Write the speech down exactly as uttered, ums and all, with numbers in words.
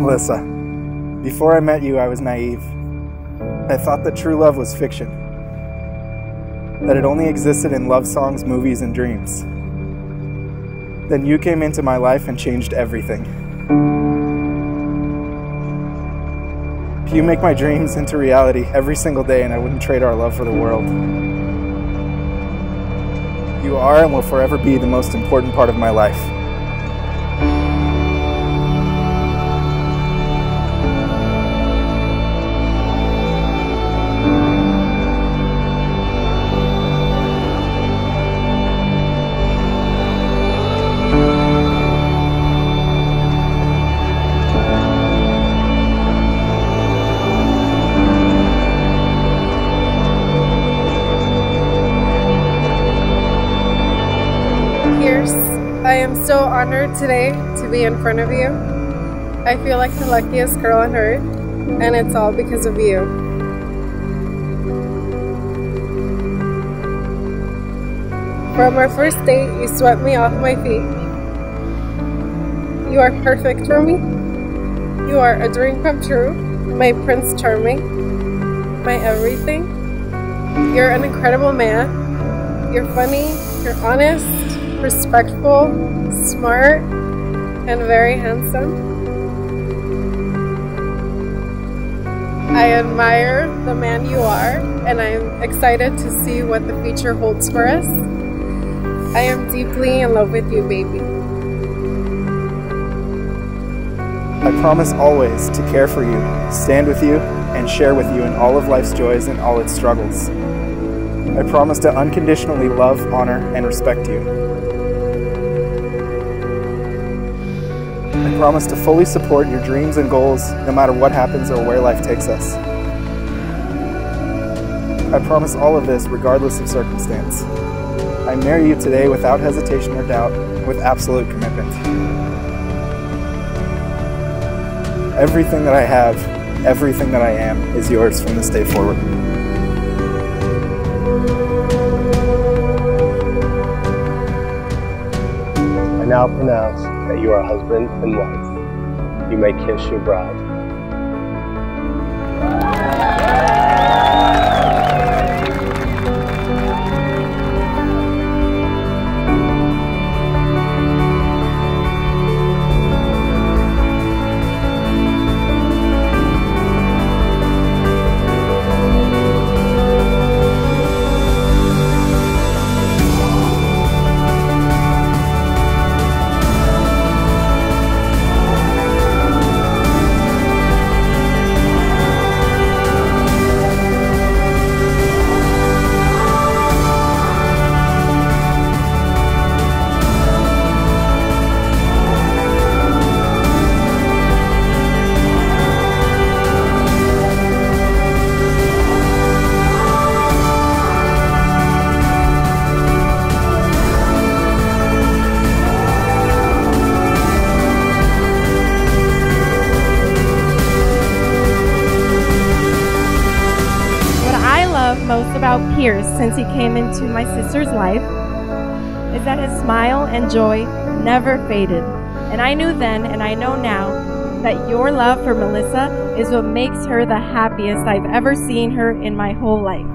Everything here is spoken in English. Melissa, before I met you, I was naive. I thought that true love was fiction, that it only existed in love songs, movies, and dreams. Then you came into my life and changed everything. You make my dreams into reality every single day, and I wouldn't trade our love for the world. You are and will forever be the most important part of my life. I am so honored today to be in front of you. I feel like the luckiest girl on earth, and it's all because of you. From our first date, you swept me off my feet. You are perfect for me. You are a dream come true, my Prince Charming, my everything. You're an incredible man. You're funny, you're honest, respectful, smart, and very handsome. I admire the man you are, and I'm excited to see what the future holds for us. I am deeply in love with you, baby. I promise always to care for you, stand with you, and share with you in all of life's joys and all its struggles. I promise to unconditionally love, honor, and respect you. I promise to fully support your dreams and goals, no matter what happens or where life takes us. I promise all of this, regardless of circumstance. I marry you today without hesitation or doubt, with absolute commitment. Everything that I have, everything that I am, is yours from this day forward. I now pronounce that you are husband and wife. You may kiss your bride. Most about Pierce since he came into my sister's life is that his smile and joy never faded. And I knew then, and I know now, that your love for Melissa is what makes her the happiest I've ever seen her in my whole life.